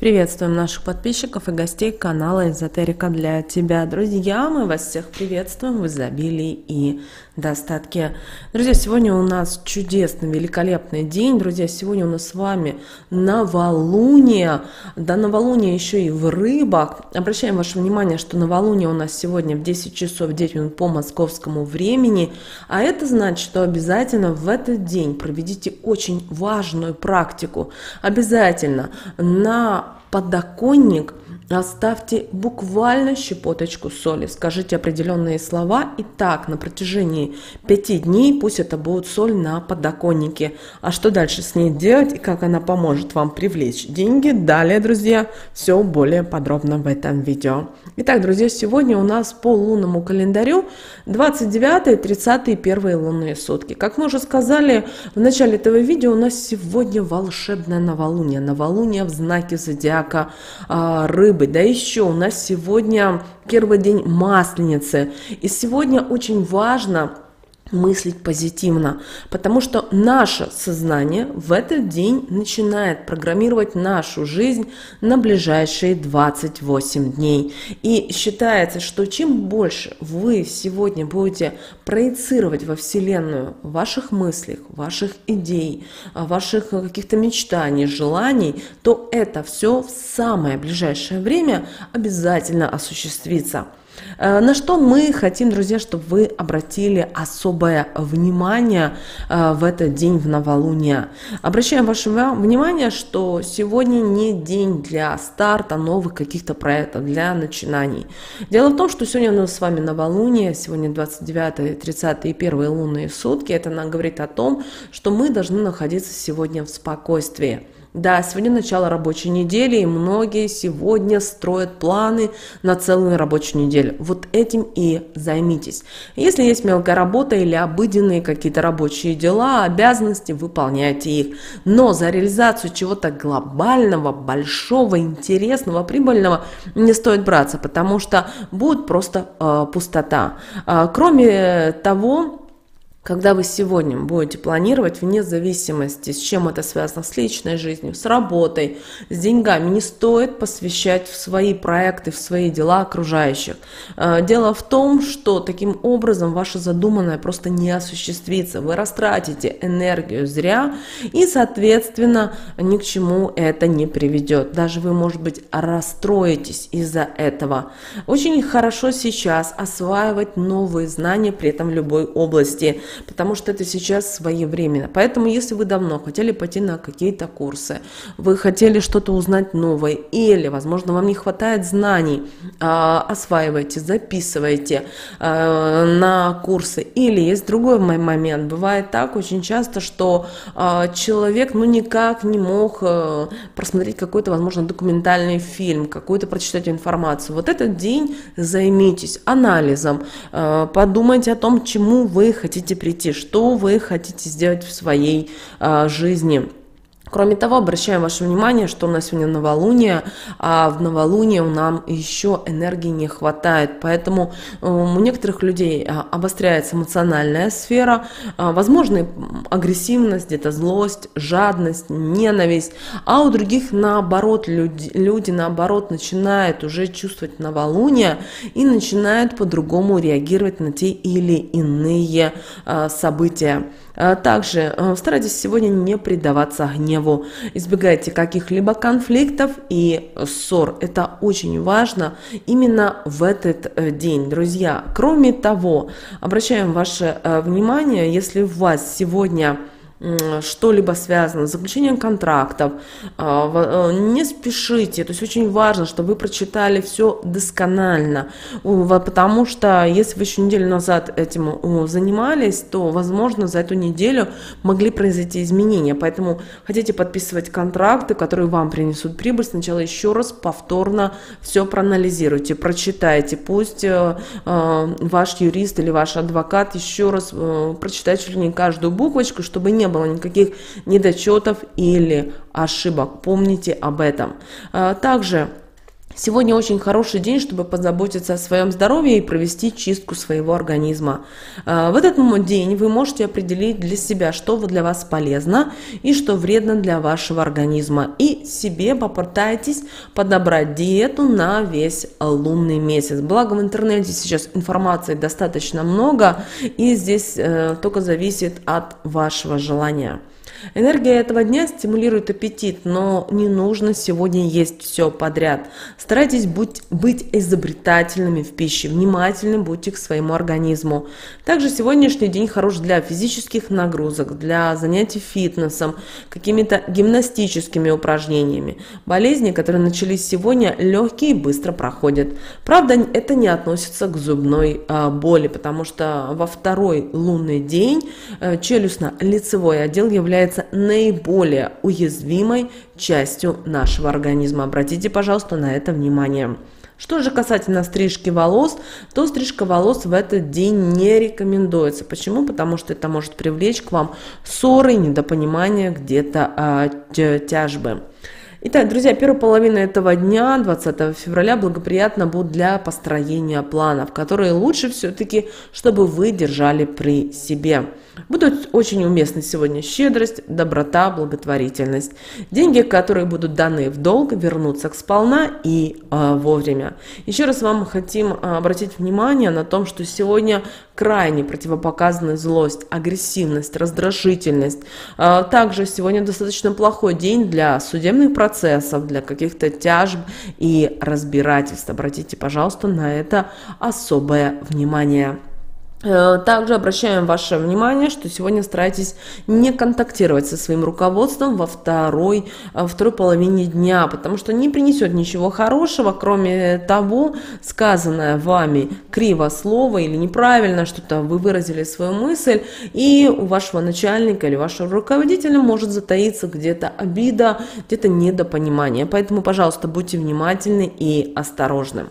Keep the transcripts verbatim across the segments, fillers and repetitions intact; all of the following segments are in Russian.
Приветствуем наших подписчиков и гостей канала «Эзотерика для тебя». Друзья, мы вас всех приветствуем в изобилии и достатке. Друзья, сегодня у нас чудесный, великолепный день. Друзья, сегодня у нас с вами новолуние. Да, новолуние еще и в рыбах. Обращаем ваше внимание, что новолуние у нас сегодня в десять часов девять минут по московскому времени. А это значит, что обязательно в этот день проведите очень важную практику. Обязательно на подоконник оставьте буквально щепоточку соли, скажите определенные слова, и так на протяжении пяти дней пусть это будет соль на подоконнике. А что дальше с ней делать и как она поможет вам привлечь деньги, далее, друзья, все более подробно в этом видео. Итак, друзья, сегодня у нас по лунному календарю двадцать девятое, тридцатое, первые лунные сутки. Как мы уже сказали в начале этого видео, у нас сегодня волшебное новолуние, новолуние в знаке зодиака а, рыбы. Да еще у нас сегодня первый день Масленицы, и сегодня очень важно мыслить позитивно, потому что наше сознание в этот день начинает программировать нашу жизнь на ближайшие двадцать восемь дней. И считается, что чем больше вы сегодня будете проецировать во Вселенную ваших мыслей, ваших идей, ваших каких-то мечтаний, желаний, то это все в самое ближайшее время обязательно осуществится. На что мы хотим, друзья, чтобы вы обратили особое внимание в этот день в новолуние. Обращаем ваше внимание, что сегодня не день для старта новых каких-то проектов, для начинаний. Дело в том, что сегодня у нас с вами новолуние, сегодня двадцать девятое, тридцатое и первые лунные сутки. Это нам говорит о том, что мы должны находиться сегодня в спокойствии. Да, сегодня начало рабочей недели, и многие сегодня строят планы на целую рабочую неделю. Вот этим и займитесь. Если есть мелкая работа или обыденные какие-то рабочие дела, обязанности, выполняйте их. Но за реализацию чего-то глобального, большого, интересного, прибыльного не стоит браться, потому что будет просто э, пустота. Э, кроме того, когда вы сегодня будете планировать, вне зависимости, с чем это связано, с личной жизнью, с работой, с деньгами, не стоит посвящать в свои проекты, в свои дела окружающих. Дело в том, что таким образом ваше задуманное просто не осуществится. Вы растратите энергию зря, и, соответственно, ни к чему это не приведет. Даже вы, может быть, расстроитесь из-за этого. Очень хорошо сейчас осваивать новые знания, при этом в любой области, потому что это сейчас своевременно. Поэтому, если вы давно хотели пойти на какие-то курсы, вы хотели что-то узнать новое, или, возможно, вам не хватает знаний, э, осваивайте, записывайте э, на курсы. Или есть другой момент. Бывает так очень часто, что э, человек ну никак не мог э, просмотреть какой-то, возможно, документальный фильм, какую-то прочитать информацию. Вот этот день займитесь анализом, э, подумайте о том, чему вы хотите прийти, что вы хотите сделать в своей а, жизни. Кроме того, обращаем ваше внимание, что у нас сегодня новолуние, а в новолуние нам еще энергии не хватает, поэтому у некоторых людей обостряется эмоциональная сфера, возможно, агрессивность, где-то злость, жадность, ненависть, а у других наоборот, люди, люди наоборот начинают уже чувствовать новолуние и начинают по-другому реагировать на те или иные события. Также старайтесь сегодня не предаваться гневу, избегайте каких-либо конфликтов и ссор. Это очень важно именно в этот день, друзья. Кроме того, обращаем ваше внимание, если у вас сегодня что-либо связано с заключением контрактов, не спешите, то есть очень важно, чтобы вы прочитали все досконально, потому что если вы еще неделю назад этим занимались, то, возможно, за эту неделю могли произойти изменения, поэтому хотите подписывать контракты, которые вам принесут прибыль, сначала еще раз повторно все проанализируйте, прочитайте, пусть ваш юрист или ваш адвокат еще раз прочитает чуть ли не каждую буквочку, чтобы не было никаких недочетов или ошибок. Помните об этом. Также Сегодня очень хороший день, чтобы позаботиться о своем здоровье и провести чистку своего организма. В этот день вы можете определить для себя, что для вас полезно и что вредно для вашего организма. И себе попытайтесь подобрать диету на весь лунный месяц. Благо в интернете сейчас информации достаточно много, и здесь только зависит от вашего желания. Энергия этого дня стимулирует аппетит, но не нужно сегодня есть все подряд. Старайтесь быть, быть изобретательными в пище, внимательны будьте к своему организму. Также сегодняшний день хорош для физических нагрузок, для занятий фитнесом, какими-то гимнастическими упражнениями. Болезни, которые начались сегодня, легкие и быстро проходят. Правда, это не относится к зубной э, боли, потому что во второй лунный день э, челюстно-лицевой отдел является наиболее уязвимой частью нашего организма. Обратите, пожалуйста, на это внимание. Что же касательно стрижки волос, то стрижка волос в этот день не рекомендуется. Почему? Потому что это может привлечь к вам ссоры, недопонимания, где-то э, тяжбы. Итак, друзья, первая половина этого дня, двадцатого февраля, благоприятна будет для построения планов, которые лучше все-таки, чтобы вы держали при себе. Будут очень уместны сегодня щедрость, доброта, благотворительность. Деньги, которые будут даны в долг, вернутся к сполна и э, вовремя. Еще раз вам хотим обратить внимание на том, что сегодня крайне противопоказаны злость, агрессивность, раздражительность. Э, также сегодня достаточно плохой день для судебных процессов, для каких-то тяжб и разбирательств. Обратите, пожалуйста, на это особое внимание. Также обращаем ваше внимание, что сегодня старайтесь не контактировать со своим руководством во второй, второй половине дня, потому что не принесет ничего хорошего, кроме того, сказанное вами криво слово или неправильно, что-то вы выразили свою мысль, и у вашего начальника или вашего руководителя может затаиться где-то обида, где-то недопонимание. Поэтому, пожалуйста, будьте внимательны и осторожны.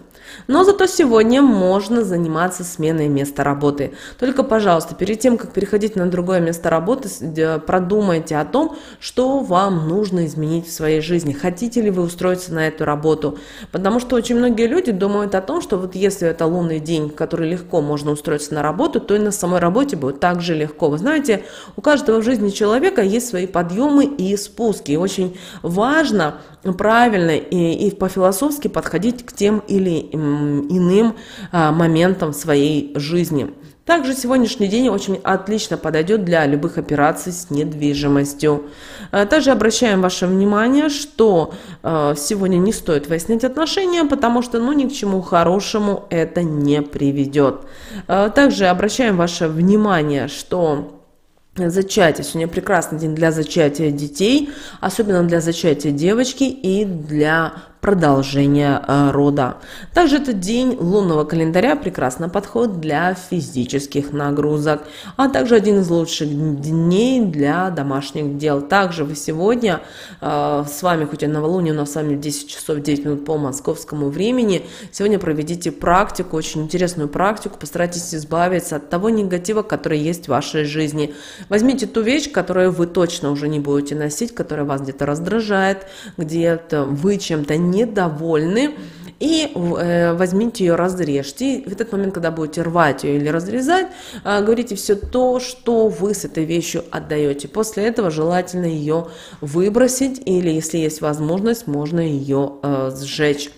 Но зато сегодня можно заниматься сменой места работы. Только, пожалуйста, перед тем, как переходить на другое место работы, продумайте о том, что вам нужно изменить в своей жизни. Хотите ли вы устроиться на эту работу? Потому что очень многие люди думают о том, что вот если это лунный день, в который легко можно устроиться на работу, то и на самой работе будет так же легко. Вы знаете, у каждого в жизни человека есть свои подъемы и спуски. И очень важно правильно и, и по-философски подходить к тем или иным а, моментам своей жизни. Также сегодняшний день очень отлично подойдет для любых операций с недвижимостью. Также обращаем ваше внимание, что сегодня не стоит выяснять отношения, потому что ну, ни к чему хорошему это не приведет. Также обращаем ваше внимание, что... Зачатие. Сегодня прекрасный день для зачатия детей, особенно для зачатия девочки и для продолжения э, рода. Также этот день лунного календаря прекрасно подходит для физических нагрузок, а также один из лучших дней для домашних дел. Также вы сегодня э, с вами, хоть и новолуние, но с вами в десять часов девять минут по московскому времени, сегодня проведите практику, очень интересную практику, постарайтесь избавиться от того негатива, который есть в вашей жизни. Возьмите ту вещь, которую вы точно уже не будете носить, которая вас где-то раздражает, где-то вы чем-то не недовольны, и э, возьмите ее, разрежьте. И в этот момент, когда будете рвать ее или разрезать, э, говорите все то, что вы с этой вещью отдаете. После этого желательно ее выбросить, или, если есть возможность, можно ее э, сжечь.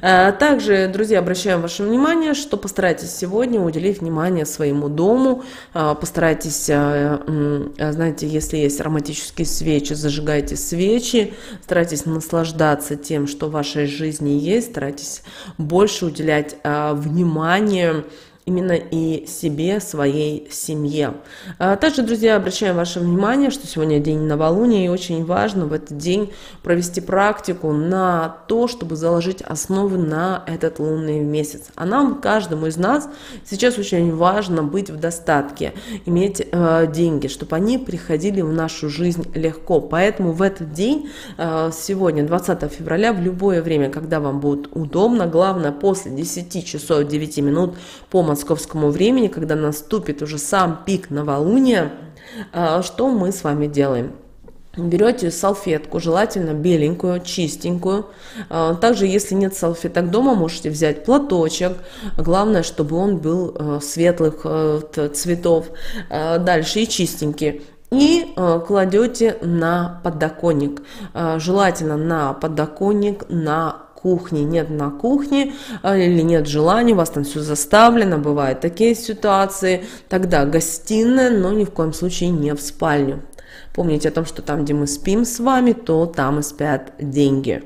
Также, друзья, обращаем ваше внимание, что постарайтесь сегодня уделить внимание своему дому, постарайтесь, знаете, если есть ароматические свечи, зажигайте свечи, старайтесь наслаждаться тем, что в вашей жизни есть, старайтесь больше уделять внимание именно и себе, своей семье. Также, друзья, обращаем ваше внимание, что сегодня день новолуния, и очень важно в этот день провести практику на то, чтобы заложить основы на этот лунный месяц. А нам, каждому из нас, сейчас очень важно быть в достатке, иметь э, деньги, чтобы они приходили в нашу жизнь легко. Поэтому в этот день, э, сегодня, двадцатого февраля, в любое время, когда вам будет удобно, главное, после десяти часов девяти минут по московскому времени, когда наступит уже сам пик новолуния, что мы с вами делаем? Берете салфетку, желательно беленькую, чистенькую. Также, если нет салфеток дома, можете взять платочек. Главное, чтобы он был светлых цветов. Дальше и чистенький. И кладете на подоконник. Желательно на подоконник, на кухни, нет на кухне или нет желания, у вас там все заставлено, бывают такие ситуации, тогда гостиная, но ни в коем случае не в спальню. Помните о том, что там, где мы спим с вами, то там и спят деньги.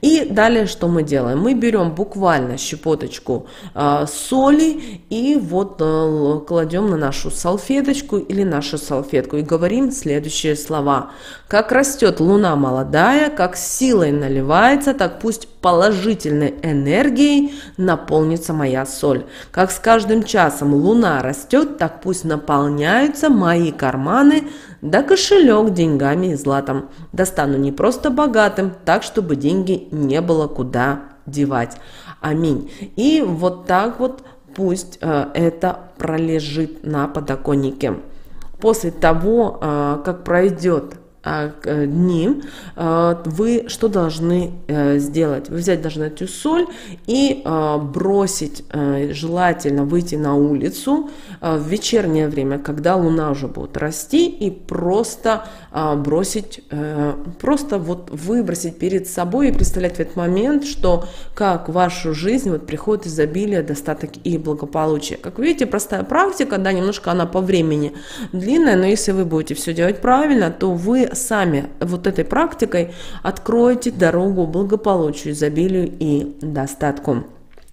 И далее что мы делаем? Мы берем буквально щепоточку э, соли и вот э, кладем на нашу салфеточку или нашу салфетку и говорим следующие слова. Как растет луна молодая, как силой наливается, так пусть положительной энергией наполнится моя соль. Как с каждым часом луна растет, так пусть наполняются мои карманы, да кошелек деньгами и златом. Достану не просто богатым, так, чтобы деньги не было куда девать. Аминь. И вот так вот пусть э, это пролежит на подоконнике. После того, э, как пройдет э, дни, э, вы что должны э, сделать? Вы взять должны эту соль и э, бросить, э, желательно выйти на улицу э, в вечернее время, когда луна уже будет расти, и просто э, бросить, э, просто вот выбросить перед собой и представлять в этот момент, что как в вашу жизнь вот приходит изобилие, достаток и благополучие. Как видите, простая практика, да, немножко она по времени длинная, но если вы будете все делать правильно, то вы сами вот этой практикой откроете дорогу благополучию, изобилию и достатку.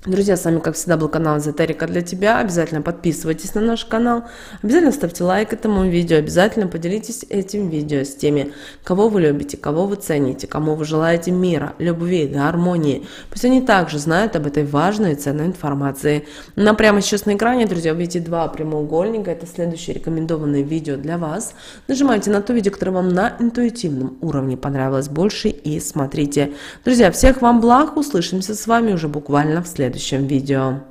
Друзья, с вами, как всегда, был канал Эзотерика для тебя. Обязательно подписывайтесь на наш канал, обязательно ставьте лайк этому видео, обязательно поделитесь этим видео с теми, кого вы любите, кого вы цените, кому вы желаете мира, любви, гармонии. Пусть они также знают об этой важной и ценной информации. Но прямо сейчас на экране, друзья, вы видите два прямоугольника. Это следующее рекомендованное видео для вас. Нажимайте на то видео, которое вам на интуитивном уровне понравилось больше, и смотрите. Друзья, всех вам благ. Услышимся с вами уже буквально в следующем. В следующем видео.